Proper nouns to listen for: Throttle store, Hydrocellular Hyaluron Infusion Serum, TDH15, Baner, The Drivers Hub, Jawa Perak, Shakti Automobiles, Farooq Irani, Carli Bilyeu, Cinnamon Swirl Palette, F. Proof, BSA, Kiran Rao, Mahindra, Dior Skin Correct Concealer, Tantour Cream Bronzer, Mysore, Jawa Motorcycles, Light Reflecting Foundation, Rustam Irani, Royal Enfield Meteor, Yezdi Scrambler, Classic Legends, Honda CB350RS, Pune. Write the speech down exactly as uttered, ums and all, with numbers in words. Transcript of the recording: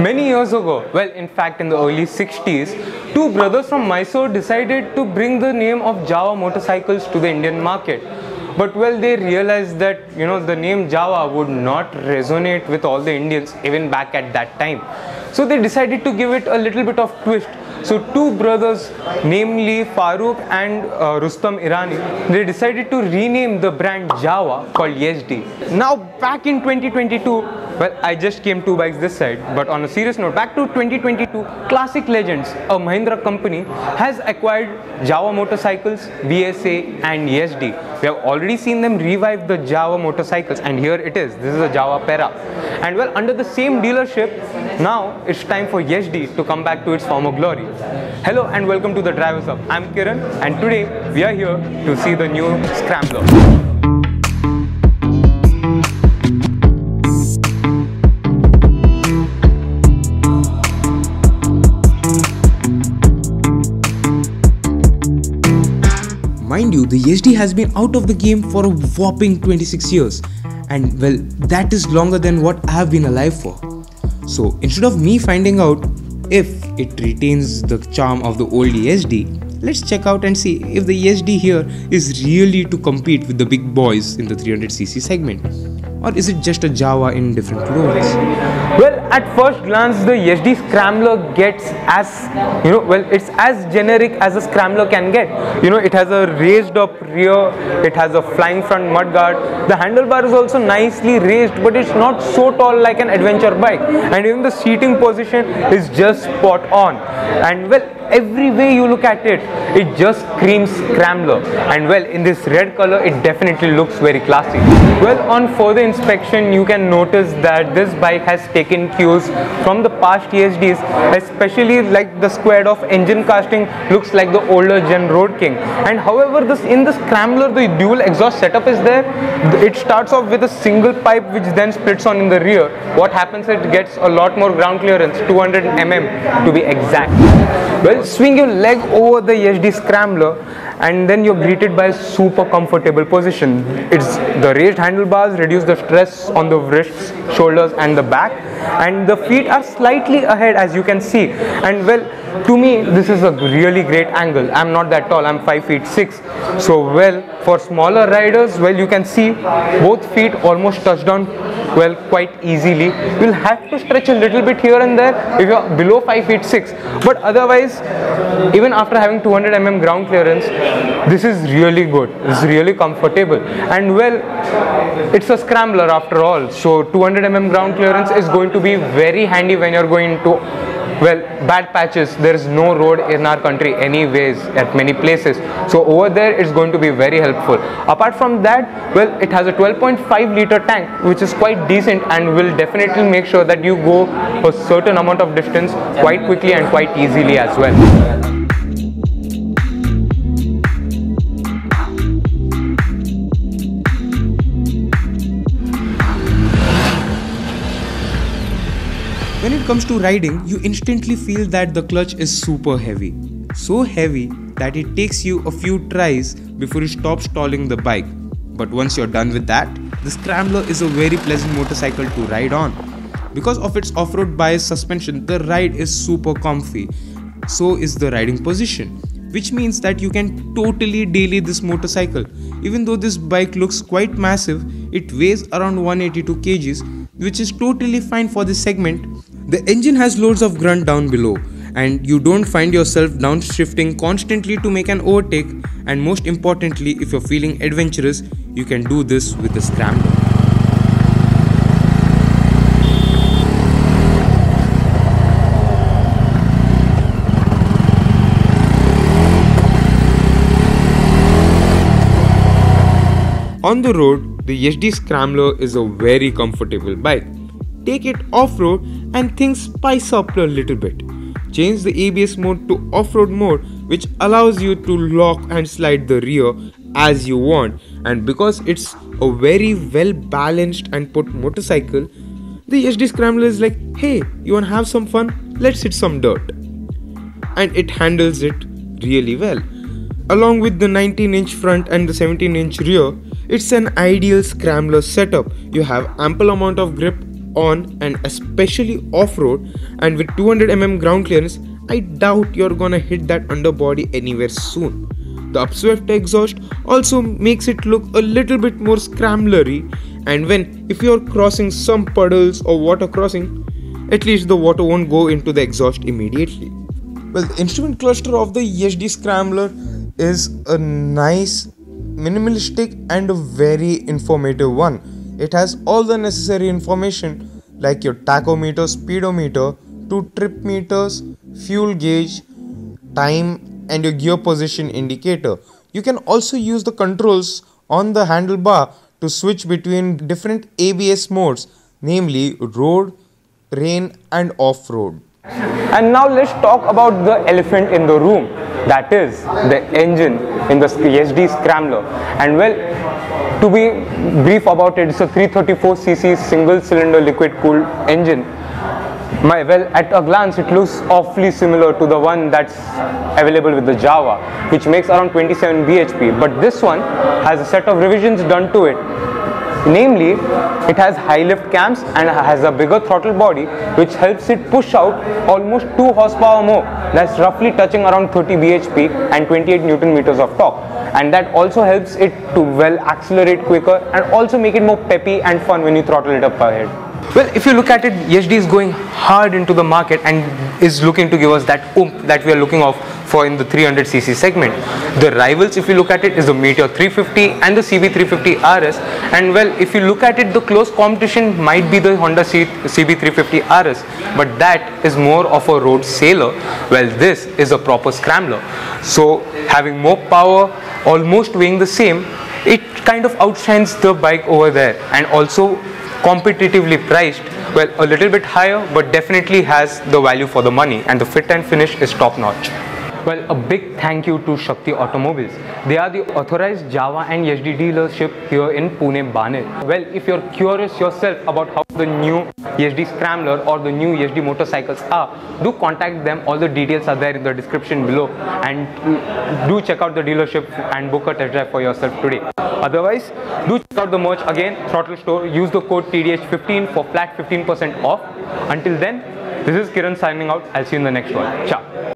Many years ago, well in fact in the early sixties, two brothers from Mysore decided to bring the name of Jawa Motorcycles to the Indian market. But well, they realized that, you know, the name Jawa would not resonate with all the Indians even back at that time. So they decided to give it a little bit of twist. So two brothers, namely Farooq and uh, Rustam Irani, they decided to rename the brand Jawa called Yezdi. Now back in twenty twenty-two, well, I just came two bikes this side, but on a serious note, back to twenty twenty-two, Classic Legends, a Mahindra company, has acquired Jawa Motorcycles, B S A and Yezdi. We have already seen them revive the Jawa Motorcycles, and here it is. This is a Jawa Perak. And well, under the same dealership, now it's time for Yezdi to come back to its former glory. Hello and welcome to The Drivers Hub. I'm Kiran, and today we are here to see the new Scrambler. Mind you, the Yezdi has been out of the game for a whopping twenty-six years, and well, that is longer than what I have been alive for. So instead of me finding out if it retains the charm of the old Yezdi, let's check out and see if the Yezdi here is really to compete with the big boys in the three hundred c c segment, or is it just a Jawa in different roles? Well, at first glance, the Yezdi Scrambler gets as, you know, well, it's as generic as a Scrambler can get. You know, it has a raised up rear, it has a flying front mudguard. The handlebar is also nicely raised, but it's not so tall like an adventure bike. And even the seating position is just spot on. And well, every way you look at it, it just screams Scrambler. And well, in this red color, it definitely looks very classy. Well, on further inspection, you can notice that this bike has taken taken cues from the past Yezdi's, especially like the squared off engine casting looks like the older gen Road King. And however, this in the Scrambler, the dual exhaust setup is there. It starts off with a single pipe which then splits on in the rear. What happens, it gets a lot more ground clearance, two hundred millimeters to be exact. Well, swing your leg over the Yezdi Scrambler and then you're greeted by a super comfortable position. It's the raised handlebars reduce the stress on the wrists, shoulders and the back, and the feet are slightly ahead as you can see. And well, to me this is a really great angle. I'm not that tall, I'm five feet six, so well, for smaller riders, well, you can see both feet almost touch down, well, quite easily. You'll have to stretch a little bit here and there if you're below five feet six, but otherwise, even after having two hundred millimeters ground clearance, this is really good. It's really comfortable. And well, it's a Scrambler after all, so two hundred millimeters ground clearance is going to be very handy when you're going to, well, bad patches. There is no road in our country anyways at many places, so over there it's going to be very helpful. Apart from that, well, it has a twelve point five liter tank which is quite decent and will definitely make sure that you go a certain amount of distance quite quickly and quite easily as well. When it comes to riding, you instantly feel that the clutch is super heavy. So heavy that it takes you a few tries before you stop stalling the bike. But once you're done with that, the Scrambler is a very pleasant motorcycle to ride on. Because of its off-road bias suspension, the ride is super comfy. So is the riding position, which means that you can totally daily this motorcycle. Even though this bike looks quite massive, it weighs around one hundred eighty-two kilograms, which is totally fine for this segment. The engine has loads of grunt down below, and you don't find yourself downshifting constantly to make an overtake, and most importantly, if you're feeling adventurous, you can do this with the Scrambler. On the road, the Yezdi Scrambler is a very comfortable bike. Take it off-road and things spice up a little bit. Change the A B S mode to off-road mode, which allows you to lock and slide the rear as you want. And because it's a very well balanced and put motorcycle, the Yezdi Scrambler is like, hey, you wanna have some fun? Let's hit some dirt. And it handles it really well. Along with the nineteen inch front and the seventeen inch rear, it's an ideal Scrambler setup. You have ample amount of grip on and especially off-road, and with two hundred millimeters ground clearance, I doubt you're gonna hit that underbody anywhere soon. The upswept exhaust also makes it look a little bit more scramblery, and when if you're crossing some puddles or water crossing, at least the water won't go into the exhaust immediately. Well, the instrument cluster of the Yezdi Scrambler is a nice, minimalistic and a very informative one. It has all the necessary information like your tachometer, speedometer, two trip meters, fuel gauge, time and your gear position indicator. You can also use the controls on the handlebar to switch between different A B S modes, namely road, rain and off-road. And now let's talk about the elephant in the room, that is the engine in the Yezdi Scrambler. And well, to be brief about it, it's a three thirty-four c c single cylinder liquid cooled engine. My, well, at a glance it looks awfully similar to the one that's available with the Jawa, which makes around twenty-seven b h p, but this one has a set of revisions done to it. Namely, it has high lift cams and has a bigger throttle body, which helps it push out almost two horsepower more, that's roughly touching around thirty b h p and twenty-eight newton meters of torque, and that also helps it to well accelerate quicker and also make it more peppy and fun when you throttle it up ahead. Well, if you look at it, Yezdi is going hard into the market and is looking to give us that oomph that we are looking of for in the three hundred c c segment. The rivals, if you look at it, is the Meteor three fifty and the C B three fifty R S, and well, if you look at it, the close competition might be the Honda C B three fifty R S, but that is more of a road sailor. Well, this is a proper scrambler, so having more power, almost weighing the same, it kind of outshines the bike over there, and also competitively priced, well, a little bit higher, but definitely has the value for the money, and the fit and finish is top notch. Well, a big thank you to Shakti Automobiles. They are the authorized Jawa and Yezdi dealership here in Pune, Banel. Well, if you're curious yourself about how the new Yezdi Scrambler or the new Yezdi motorcycles are, do contact them. All the details are there in the description below, and do check out the dealership and book a test drive for yourself today. Otherwise, do check out the merch again, Throttle Store. Use the code T D H fifteen for flat fifteen percent off. Until then, this is Kiran signing out. I'll see you in the next one. Ciao.